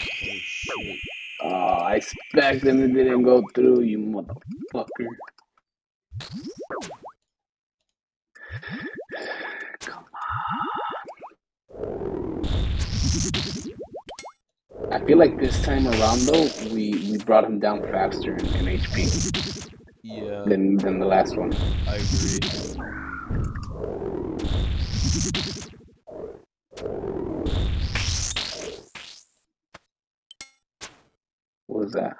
Shit. Oh, I expect them it didn't go through, you motherfucker. Come on. I feel like this time around though, we brought him down faster in HP. Yeah. Than the last one. I agree. What was that?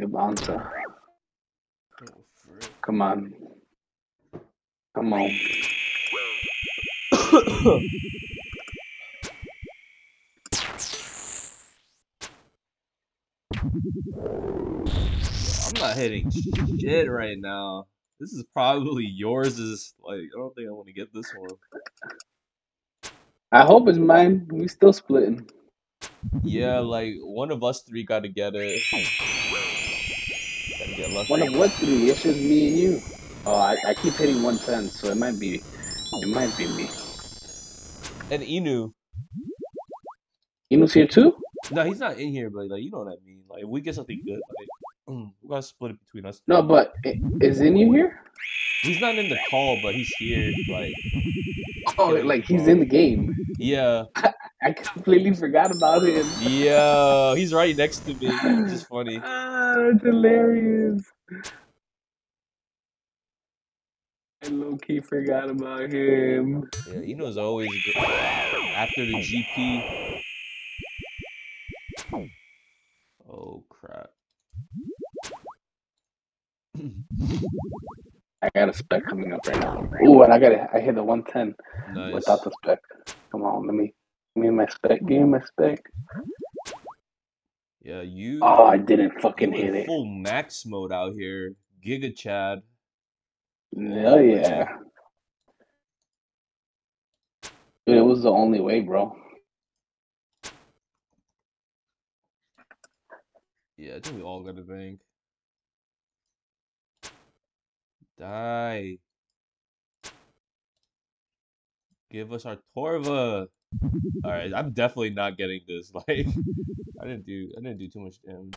Ivanza. Oh, come on. Come on. I'm not hitting shit right now. This is probably yours. Is like I don't think I want to get this one. I hope it's mine. We still splitting. Yeah, like one of us three got to get it. Gotta get lucky. One of what three? It's just me and you. Oh, I keep hitting 110, so it might be me. And Inu. Inu's here too? No, he's not in here, but like you know what I mean. Like if we get something good, like we gotta split it between us. No, but is Inu here? He's not in the call, but he's here. Like oh, like he's in the game. Yeah. I completely forgot about him. Yeah, he's right next to me. It's just funny. Ah, it's hilarious. I low-key forgot about him. Yeah, Ino's always good. After the GP. Oh, crap. I got a spec coming up right now. Ooh, and I hit the 110 nice. Without the spec. Come on, give me my spec. Give me my spec. Yeah, you. Oh, I didn't fucking hit it. Full max mode out here. Giga Chad. Hell yeah. Dude, it was the only way, bro. Yeah, I think we all got a bank. Die. Give us our Torva. Alright, I'm definitely not getting this. Like I didn't do too much damage.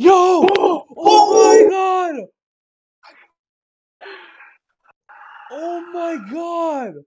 Yo! Oh my god! Oh my god!